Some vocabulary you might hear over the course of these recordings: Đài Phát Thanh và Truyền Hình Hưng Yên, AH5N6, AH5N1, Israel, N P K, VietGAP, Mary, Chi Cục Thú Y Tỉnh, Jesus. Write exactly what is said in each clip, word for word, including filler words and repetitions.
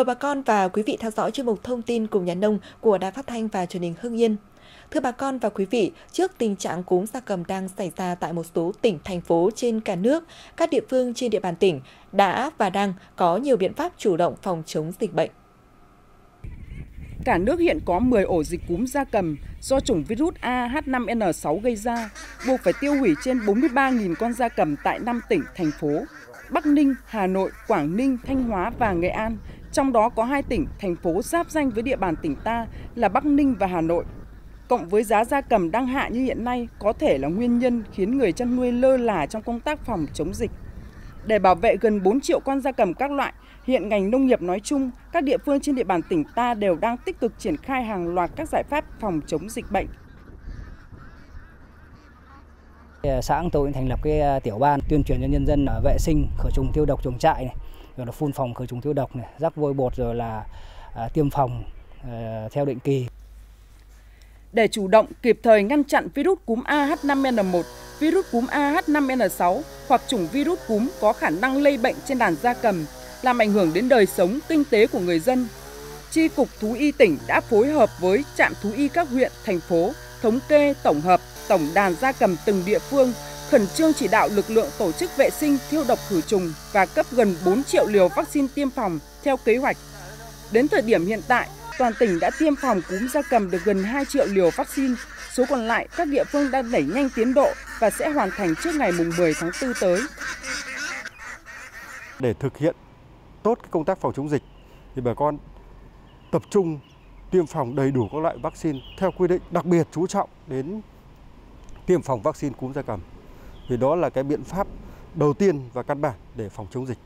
Mời bà con và quý vị theo dõi chuyên mục Thông tin cùng nhà nông của Đài Phát Thanh và Truyền hình Hưng Yên. Thưa bà con và quý vị, trước tình trạng cúm gia cầm đang xảy ra tại một số tỉnh, thành phố trên cả nước, các địa phương trên địa bàn tỉnh đã và đang có nhiều biện pháp chủ động phòng chống dịch bệnh. Cả nước hiện có mười ổ dịch cúm gia cầm do chủng virus A H năm N sáu gây ra, buộc phải tiêu hủy trên bốn mươi ba nghìn con gia cầm tại năm tỉnh, thành phố Bắc Ninh, Hà Nội, Quảng Ninh, Thanh Hóa và Nghệ An. Trong đó có hai tỉnh, thành phố giáp ranh với địa bàn tỉnh ta là Bắc Ninh và Hà Nội. Cộng với giá gia cầm đang hạ như hiện nay có thể là nguyên nhân khiến người chăn nuôi lơ là trong công tác phòng chống dịch. Để bảo vệ gần bốn triệu con gia cầm các loại, hiện ngành nông nghiệp nói chung, các địa phương trên địa bàn tỉnh ta đều đang tích cực triển khai hàng loạt các giải pháp phòng chống dịch bệnh. Xã tôi thành lập cái tiểu ban tuyên truyền cho nhân dân ở vệ sinh khử trùng tiêu độc chuồng trại này, rồi là phun phòng khử trùng tiêu độc này, rắc vôi bột, rồi là tiêm phòng theo định kỳ. Để chủ động kịp thời ngăn chặn virus cúm A H năm N một, virus cúm A H năm N sáu hoặc chủng virus cúm có khả năng lây bệnh trên đàn gia cầm, làm ảnh hưởng đến đời sống, kinh tế của người dân, Chi Cục Thú Y Tỉnh đã phối hợp với trạm thú y các huyện, thành phố, thống kê, tổng hợp, tổng đàn gia cầm từng địa phương, khẩn trương chỉ đạo lực lượng tổ chức vệ sinh, tiêu độc khử trùng và cấp gần bốn triệu liều vaccine tiêm phòng theo kế hoạch. Đến thời điểm hiện tại, toàn tỉnh đã tiêm phòng cúm gia cầm được gần hai triệu liều vaccine. Số còn lại, các địa phương đang đẩy nhanh tiến độ và sẽ hoàn thành trước ngày mùng mười tháng tư tới. Để thực hiện tốt cái công tác phòng chống dịch, thì bà con tập trung tiêm phòng đầy đủ các loại vaccine theo quy định, đặc biệt chú trọng đến tiêm phòng vaccine cúm gia cầm. Vì đó là cái biện pháp đầu tiên và căn bản để phòng chống dịch.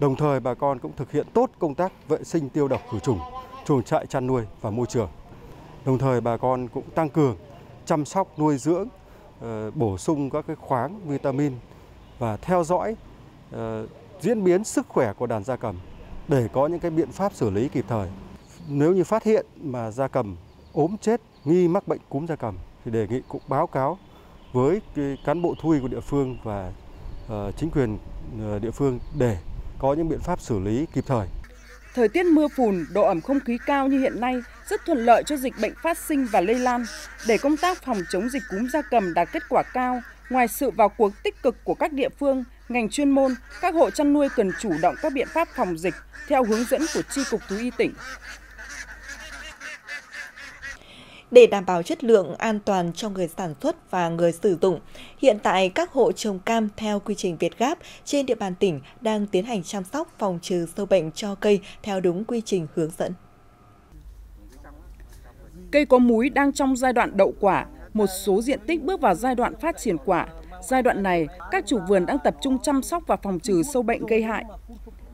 Đồng thời, bà con cũng thực hiện tốt công tác vệ sinh tiêu độc khử trùng, chuồng trại chăn nuôi và môi trường. Đồng thời, bà con cũng tăng cường chăm sóc nuôi dưỡng, bổ sung các cái khoáng, vitamin và theo dõi diễn biến sức khỏe của đàn gia cầm để có những cái biện pháp xử lý kịp thời. Nếu như phát hiện mà gia cầm ốm chết, nghi mắc bệnh cúm gia cầm thì đề nghị cũng báo cáo với cán bộ thú y của địa phương và chính quyền địa phương để có những biện pháp xử lý kịp thời. Thời tiết mưa phùn, độ ẩm không khí cao như hiện nay rất thuận lợi cho dịch bệnh phát sinh và lây lan. Để công tác phòng chống dịch cúm gia cầm đạt kết quả cao, ngoài sự vào cuộc tích cực của các địa phương, ngành chuyên môn, các hộ chăn nuôi cần chủ động các biện pháp phòng dịch theo hướng dẫn của Chi Cục Thú Y tỉnh. Để đảm bảo chất lượng an toàn cho người sản xuất và người sử dụng, hiện tại các hộ trồng cam theo quy trình VietGAP trên địa bàn tỉnh đang tiến hành chăm sóc phòng trừ sâu bệnh cho cây theo đúng quy trình hướng dẫn. Cây có múi đang trong giai đoạn đậu quả, một số diện tích bước vào giai đoạn phát triển quả. Giai đoạn này, các chủ vườn đang tập trung chăm sóc và phòng trừ sâu bệnh gây hại.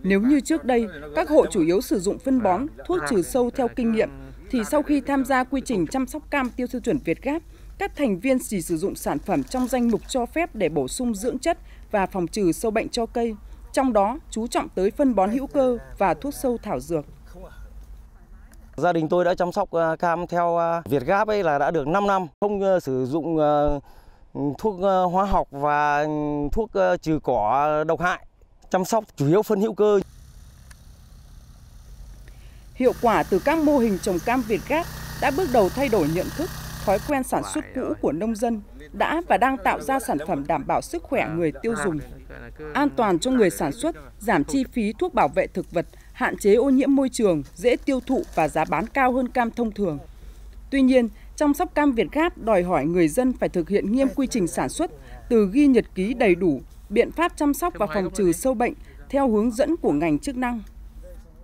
Nếu như trước đây, các hộ chủ yếu sử dụng phân bón, thuốc trừ sâu theo kinh nghiệm, thì sau khi tham gia quy trình chăm sóc cam tiêu chuẩn VietGAP, các thành viên chỉ sử dụng sản phẩm trong danh mục cho phép để bổ sung dưỡng chất và phòng trừ sâu bệnh cho cây, trong đó chú trọng tới phân bón hữu cơ và thuốc sâu thảo dược. Gia đình tôi đã chăm sóc cam theo VietGAP ấy là đã được năm năm, không sử dụng thuốc hóa học và thuốc trừ cỏ độc hại, chăm sóc chủ yếu phân hữu cơ. Hiệu quả từ các mô hình trồng cam VietGAP đã bước đầu thay đổi nhận thức, thói quen sản xuất cũ của nông dân đã và đang tạo ra sản phẩm đảm bảo sức khỏe người tiêu dùng, an toàn cho người sản xuất, giảm chi phí thuốc bảo vệ thực vật, hạn chế ô nhiễm môi trường, dễ tiêu thụ và giá bán cao hơn cam thông thường. Tuy nhiên, chăm sóc cam VietGAP đòi hỏi người dân phải thực hiện nghiêm quy trình sản xuất, từ ghi nhật ký đầy đủ, biện pháp chăm sóc và phòng trừ sâu bệnh theo hướng dẫn của ngành chức năng.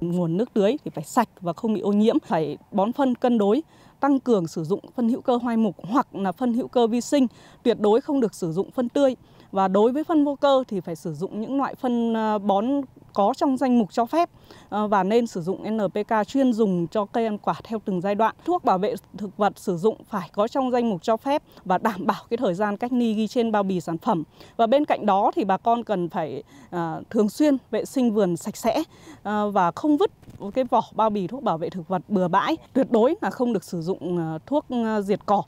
Nguồn nước tưới thì phải sạch và không bị ô nhiễm, phải bón phân cân đối, tăng cường sử dụng phân hữu cơ hoai mục hoặc là phân hữu cơ vi sinh, tuyệt đối không được sử dụng phân tươi. Và đối với phân vô cơ thì phải sử dụng những loại phân bón có trong danh mục cho phép và nên sử dụng N P K chuyên dùng cho cây ăn quả theo từng giai đoạn. Thuốc bảo vệ thực vật sử dụng phải có trong danh mục cho phép và đảm bảo cái thời gian cách ly ghi trên bao bì sản phẩm. Và bên cạnh đó thì bà con cần phải thường xuyên vệ sinh vườn sạch sẽ và không vứt cái vỏ bao bì thuốc bảo vệ thực vật bừa bãi. Tuyệt đối là không được sử dụng thuốc diệt cỏ.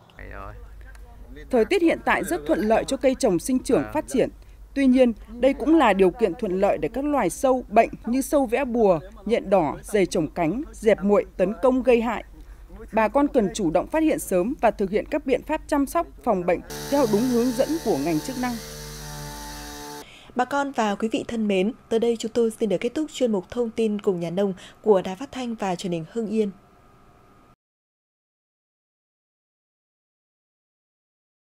Thời tiết hiện tại rất thuận lợi cho cây trồng sinh trưởng phát triển. Tuy nhiên, đây cũng là điều kiện thuận lợi để các loài sâu bệnh như sâu vẽ bùa, nhện đỏ, dày chổng cánh, dẹp muội tấn công gây hại. Bà con cần chủ động phát hiện sớm và thực hiện các biện pháp chăm sóc, phòng bệnh theo đúng hướng dẫn của ngành chức năng. Bà con và quý vị thân mến, tới đây chúng tôi xin được kết thúc chuyên mục Thông tin cùng nhà nông của Đài Phát Thanh và Truyền hình Hưng Yên.